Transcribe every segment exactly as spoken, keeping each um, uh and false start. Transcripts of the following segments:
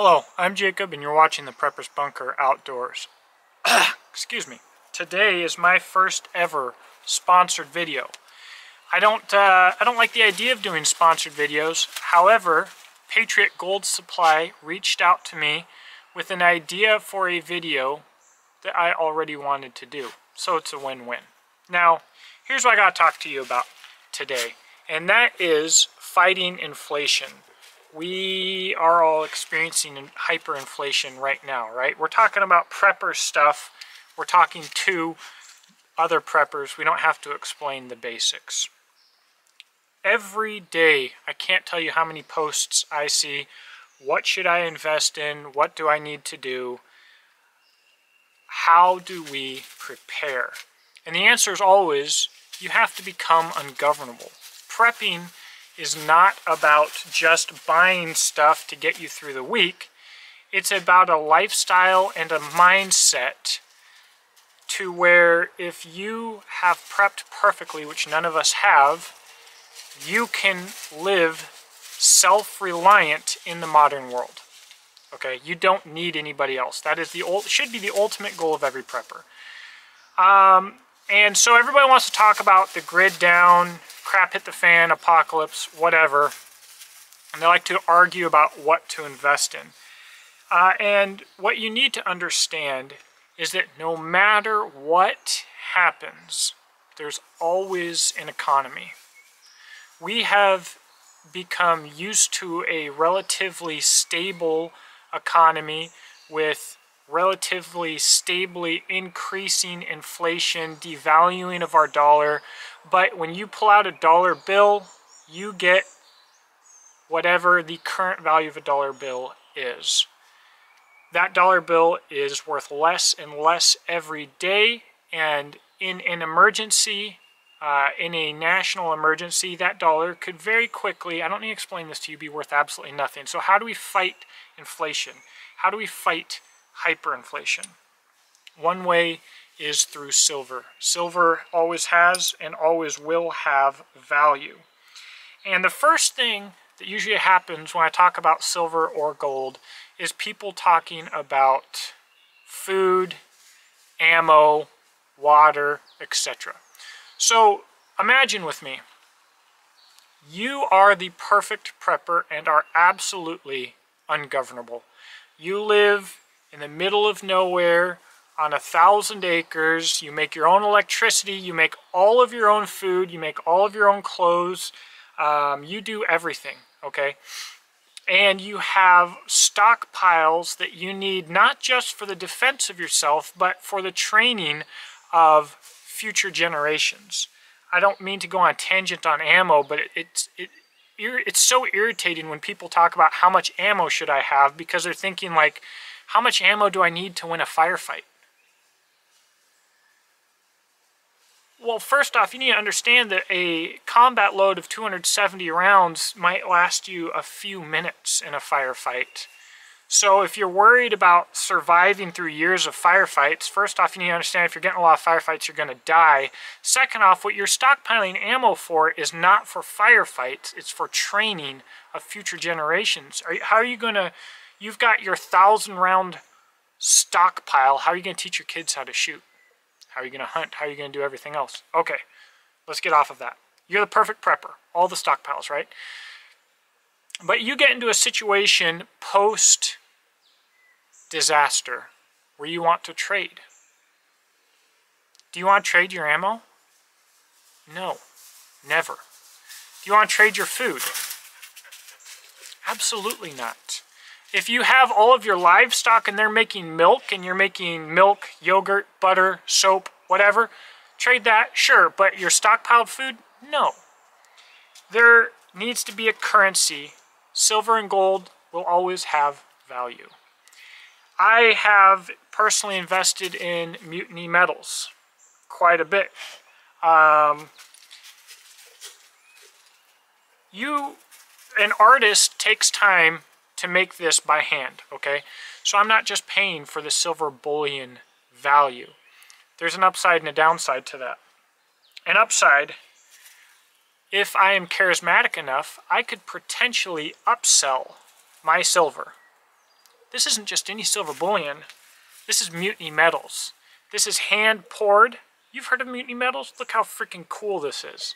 Hello, I'm Jacob and you're watching the Prepper's Bunker Outdoors. Excuse me. Today is my first ever sponsored video. I don't uh, I don't like the idea of doing sponsored videos. However, Patriot Gold Supply reached out to me with an idea for a video that I already wanted to do. So it's a win-win. Now, here's what I got to talk to you about today, and that is fighting inflation. We are all experiencing hyperinflation right now, right? We're talking about prepper stuff. We're talking to other preppers. We don't have to explain the basics. Every day, I can't tell you how many posts I see. What should I invest in? What do I need to do? How do we prepare? And the answer is always, you have to become ungovernable. Prepping is not about just buying stuff to get you through the week. It's about a lifestyle and a mindset to where if you have prepped perfectly, which none of us have, you can live self-reliant in the modern world. Okay, you don't need anybody else. That is the old, should be the ultimate goal of every prepper. Um, and so everybody wants to talk about the grid down, crap hit the fan, apocalypse, whatever. And they like to argue about what to invest in. Uh, and what you need to understand is that no matter what happens, there's always an economy. We have become used to a relatively stable economy with relatively stably increasing inflation, devaluing of our dollar. But when you pull out a dollar bill, you get whatever the current value of a dollar bill is. That dollar bill is worth less and less every day, and in an emergency, uh, in a national emergency, that dollar could very quickly, I don't need to explain this to you, be worth absolutely nothing. So how do we fight inflation? How do we fight hyperinflation? One way is through silver. Silver always has and always will have value. And the first thing that usually happens when I talk about silver or gold is people talking about food, ammo, water, et cetera. So imagine with me, you are the perfect prepper and are absolutely ungovernable. You live in the middle of nowhere, on a thousand acres, you make your own electricity, you make all of your own food, you make all of your own clothes, um, you do everything, okay? And you have stockpiles that you need not just for the defense of yourself, but for the training of future generations. I don't mean to go on a tangent on ammo, but it, it's, it, it's so irritating when people talk about how much ammo should I have, because they're thinking like, how much ammo do I need to win a firefight? Well, first off, you need to understand that a combat load of two hundred seventy rounds might last you a few minutes in a firefight. So if you're worried about surviving through years of firefights, first off, you need to understand if you're getting a lot of firefights, you're going to die. Second off, what you're stockpiling ammo for is not for firefights. It's for training of future generations. Are you, how are you going to... You've got your thousand round stockpile. How are you going to teach your kids how to shoot? How are you going to hunt? How are you going to do everything else? Okay, let's get off of that. You're the perfect prepper. All the stockpiles, right? But you get into a situation post-disaster where you want to trade. Do you want to trade your ammo? No, never. Do you want to trade your food? Absolutely not. If you have all of your livestock and they're making milk and you're making milk, yogurt, butter, soap, whatever, trade that, sure, but your stockpiled food, no. There needs to be a currency. Silver and gold will always have value. I have personally invested in Mutiny Metals quite a bit. Um, you, an artist takes time to make this by hand, okay? So I'm not just paying for the silver bullion value. There's an upside and a downside to that. An upside, if I am charismatic enough, I could potentially upsell my silver This isn't just any silver bullion. This is Mutiny Metals. This is hand-poured. You've heard of Mutiny Metals? Look how freaking cool this is.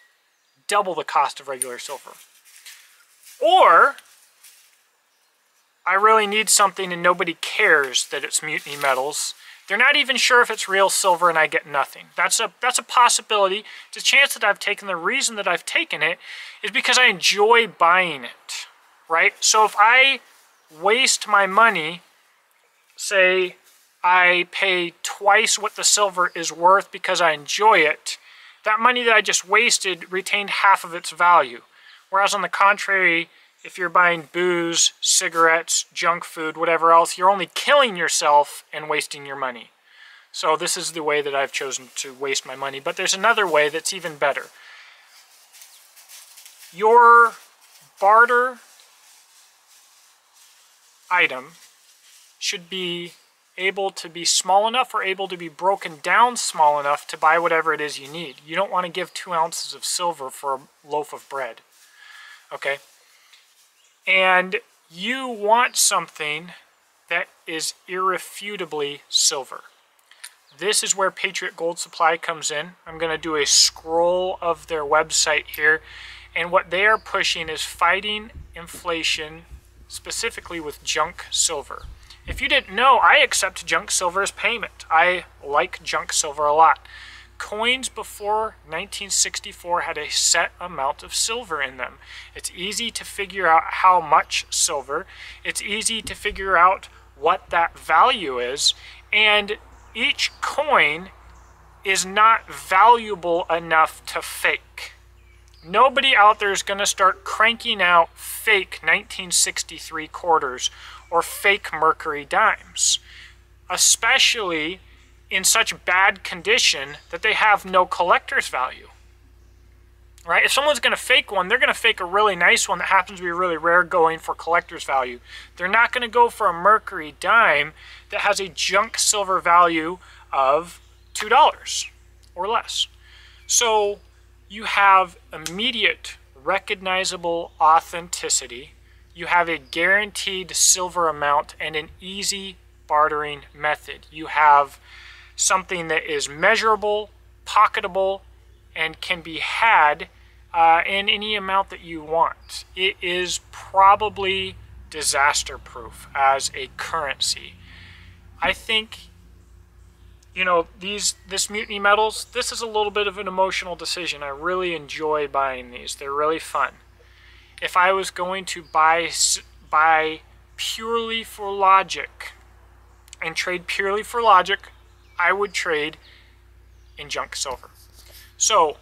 Double the cost of regular silver. Or, I really need something and nobody cares that it's Mutiny Metals. They're not even sure if it's real silver and I get nothing. That's a, that's a possibility. It's a chance that I've taken. The reason that I've taken it is because I enjoy buying it, right? So if I waste my money, say I pay twice what the silver is worth because I enjoy it, that money that I just wasted retained half of its value. Whereas on the contrary, if you're buying booze, cigarettes, junk food, whatever else, you're only killing yourself and wasting your money. So this is the way that I've chosen to waste my money. But there's another way that's even better. Your barter item should be able to be small enough or able to be broken down small enough to buy whatever it is you need. You don't want to give two ounces of silver for a loaf of bread. Okay? And you want something that is irrefutably silver. This is where Patriot Gold Supply comes in. I'm going to do a scroll of their website here. And what they are pushing is fighting inflation, specifically with junk silver. If you didn't know, I accept junk silver as payment. I like junk silver a lot. Coins before nineteen sixty-four had a set amount of silver in them. It's easy to figure out how much silver. It's easy to figure out what that value is. And each coin is not valuable enough to fake. Nobody out there is going to start cranking out fake nineteen sixty-three quarters or fake mercury dimes, especially in such bad condition that they have no collector's value, right? If someone's going to fake one, they're going to fake a really nice one that happens to be really rare going for collector's value. They're not going to go for a mercury dime that has a junk silver value of two dollars or less. So you have immediate recognizable authenticity. You have a guaranteed silver amount and an easy bartering method. You have something that is measurable, pocketable, and can be had uh, in any amount that you want. It is probably disaster proof as a currency. I think, you know, these this Mutiny Metals, this is a little bit of an emotional decision. I really enjoy buying these. They're really fun. If I was going to buy, buy purely for logic and trade purely for logic, I would trade in junk silver. So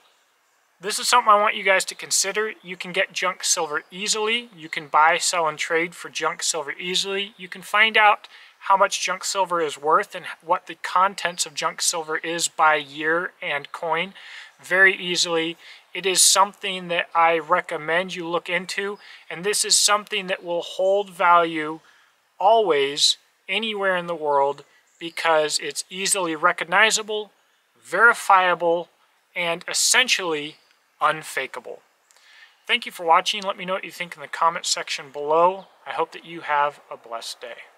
this is something I want you guys to consider. You can get junk silver easily. You can buy, sell, and trade for junk silver easily. You can find out how much junk silver is worth and what the contents of junk silver is by year and coin very easily. It is something that I recommend you look into, and this is something that will hold value always, anywhere in the world, because it's easily recognizable, verifiable, and essentially unfakeable. Thank you for watching. Let me know what you think in the comment section below. I hope that you have a blessed day.